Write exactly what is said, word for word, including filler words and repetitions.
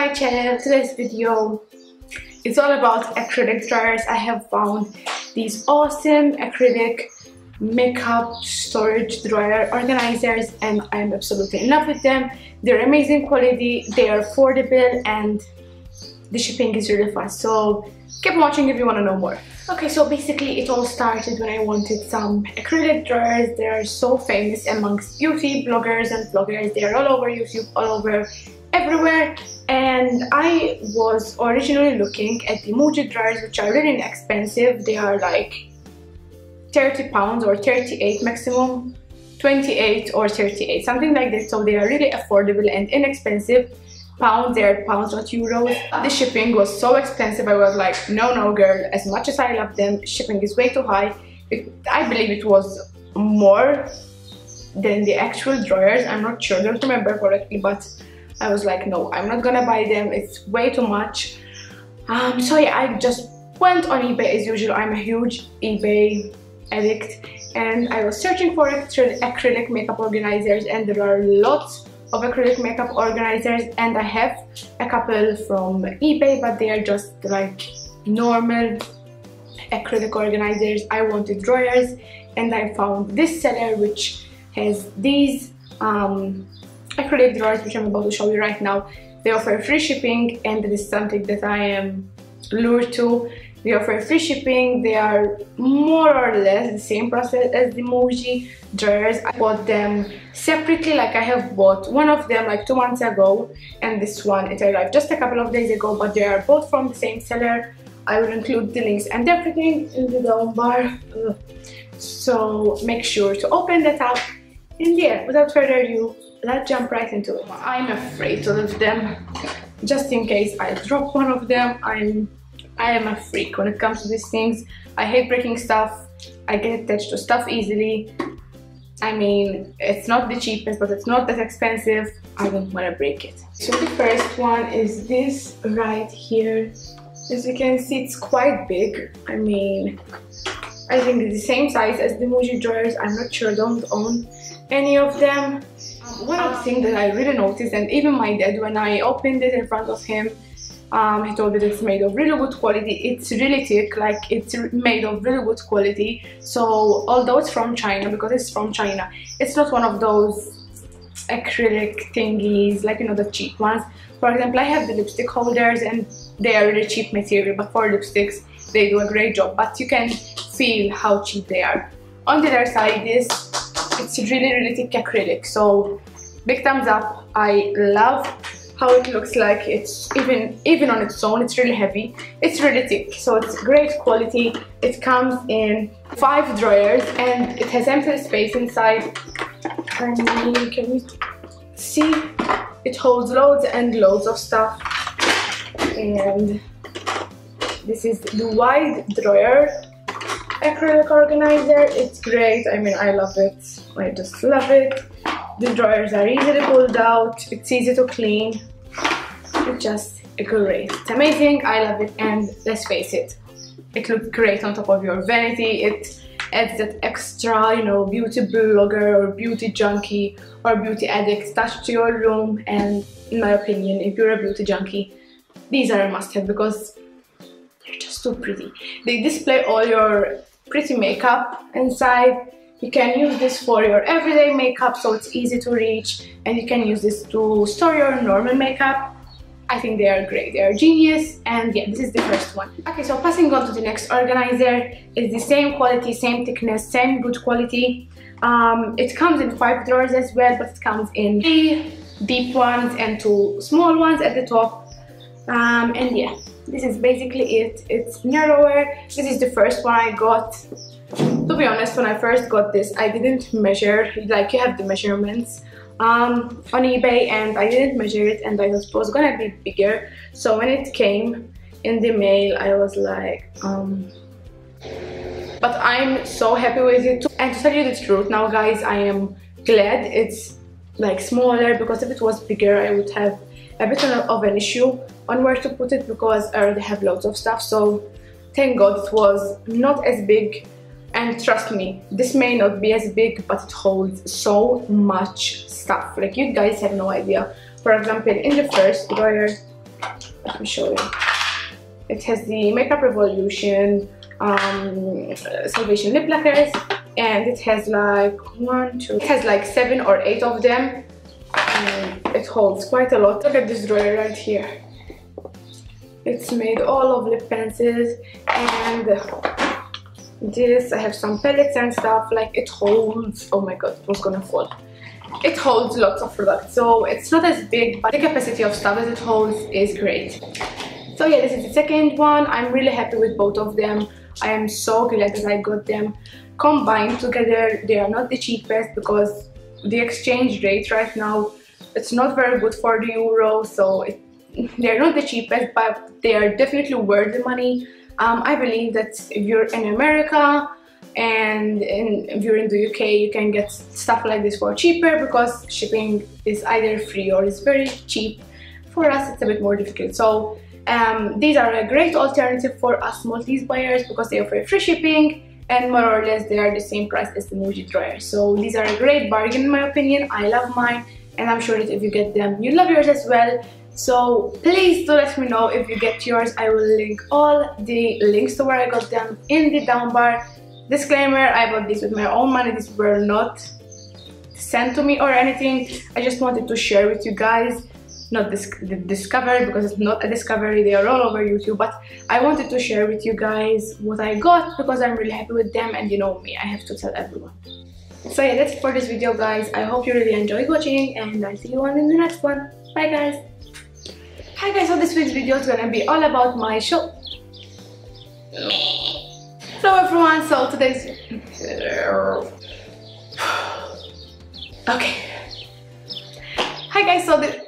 my channel. Today's video is all about acrylic dryers. I have found these awesome acrylic makeup storage dryer organizers and I'm absolutely in love with them. They're amazing quality, they are affordable, and the shipping is really fast, so keep watching if you want to know more. Okay, so basically it all started when I wanted some acrylic dryers. They are so famous amongst beauty bloggers and vloggers. They are all over YouTube, all over everywhere, and I was originally looking at the Muji dryers, which are really inexpensive. They are like thirty pounds or thirty-eight maximum, twenty-eight or thirty-eight, something like that, so they are really affordable and inexpensive. Pounds, they are pounds, not euros. The shipping was so expensive. I was like, no, no, girl, as much as I love them, shipping is way too high. It, I believe it was more than the actual dryers. I'm not sure, I don't remember correctly, but I was like, no, I'm not gonna buy them. It's way too much. Um, so yeah, I just went on eBay as usual. I'm a huge eBay addict, and I was searching for acrylic makeup organizers, and there are lots of acrylic makeup organizers, and I have a couple from eBay, but they are just like normal acrylic organizers. I wanted dryers, and I found this seller which has these um, acrylic dryers which I'm about to show you right now. They offer free shipping, and this is something that I am lured to. They offer free shipping. They are more or less the same process as the Muji dryers. I bought them separately, like I have bought one of them like two months ago, and this one, it arrived just a couple of days ago, but they are both from the same seller. I will include the links and everything in the down bar, so make sure to open that up. And yeah, without further ado, let's jump right into it. I'm afraid to leave them, just in case I drop one of them. I'm I am a freak when it comes to these things. I hate breaking stuff. I get attached to stuff easily. I mean, it's not the cheapest, but it's not that expensive. I don't want to break it. So the first one is this right here. As you can see, it's quite big. I mean, I think it's the same size as the Muji drawers. I'm not sure, I don't own any of them. One of the things that I really noticed, and even my dad, when I opened it in front of him, Um, he told me that it's made of really good quality. It's really thick, like it's made of really good quality. So although it's from China, because it's from China, it's not one of those acrylic thingies, like, you know, the cheap ones. For example, I have the lipstick holders, and they are really cheap material, but for lipsticks they do a great job, but you can feel how cheap they are. On the other side, this, it's really really thick acrylic, so big thumbs up. I love how it looks like. It's even even on its own, it's really heavy, it's really thick, so it's great quality. It comes in five drawers, and it has ample space inside. I mean, can you see? It holds loads and loads of stuff. And this is the wide drawer acrylic organizer. It's great. I mean, I love it. I just love it. The drawers are easily pulled out, it's easy to clean, it's just great. It's amazing, I love it, and let's face it, it looks great on top of your vanity. It adds that extra, you know, beauty blogger or beauty junkie or beauty addict touch to your room, and in my opinion, if you're a beauty junkie, these are a must-have because they're just so pretty. They display all your pretty makeup inside. You can use this for your everyday makeup, so it's easy to reach, and you can use this to store your normal makeup. I think they are great, they are genius, and yeah, this is the first one. Okay, so passing on to the next organizer, is the same quality, same thickness, same good quality. Um, it comes in five drawers as well, but it comes in three deep ones and two small ones at the top. Um, and yeah, this is basically it. It's narrower. This is the first one I got. To be honest, when I first got this, I didn't measure, like you have the measurements um, on eBay, and I didn't measure it, and I was supposed gonna be bigger. So when it came in the mail, I was like, um... but I'm so happy with it too. And to tell you the truth now, guys, I am glad it's like smaller, because if it was bigger, I would have a bit of an issue on where to put it, because I already have loads of stuff. So thank God it was not as big. And trust me, this may not be as big, but it holds so much stuff, like you guys have no idea. For example, in the first drawer, that I'm showing. It has the Makeup Revolution um, Salvation Lip Lacquers, and it has like one, two, it has like seven or eight of them. And it holds quite a lot. Look at this drawer right here. It's made all of lip pencils, and this, I have some pellets and stuff. Like, it holds, oh my god, it was gonna fall. It holds lots of products, so it's not as big, but the capacity of stuff as it holds is great. So yeah, this is the second one. I'm really happy with both of them. I am so glad that I got them combined together. They are not the cheapest because the exchange rate right now, it's not very good for the euro, so it, they're not the cheapest, but they are definitely worth the money. Um, I believe that if you're in America and in, if you're in the U K, you can get stuff like this for cheaper because shipping is either free or it's very cheap. For us, it's a bit more difficult. So. Um, these are a great alternative for us Maltese buyers because they offer free shipping, and more or less they are the same price as the Muji dryer. So these are a great bargain in my opinion. I love mine, and I'm sure that if you get them, you love yours as well. So please do let me know if you get yours. I will link all the links to where I got them in the down bar. Disclaimer, I bought these with my own money. These were not sent to me or anything. I just wanted to share with you guys. Not this discovery, because it's not a discovery, they are all over YouTube, but I wanted to share with you guys what I got because I'm really happy with them, and you know me, I have to tell everyone. So yeah, that's it for this video guys. I hope you really enjoyed watching, and I'll see you all in the next one. Bye guys. Hi guys, so this week's video is gonna be all about my show. Hello everyone, so today's okay. Hi guys, so the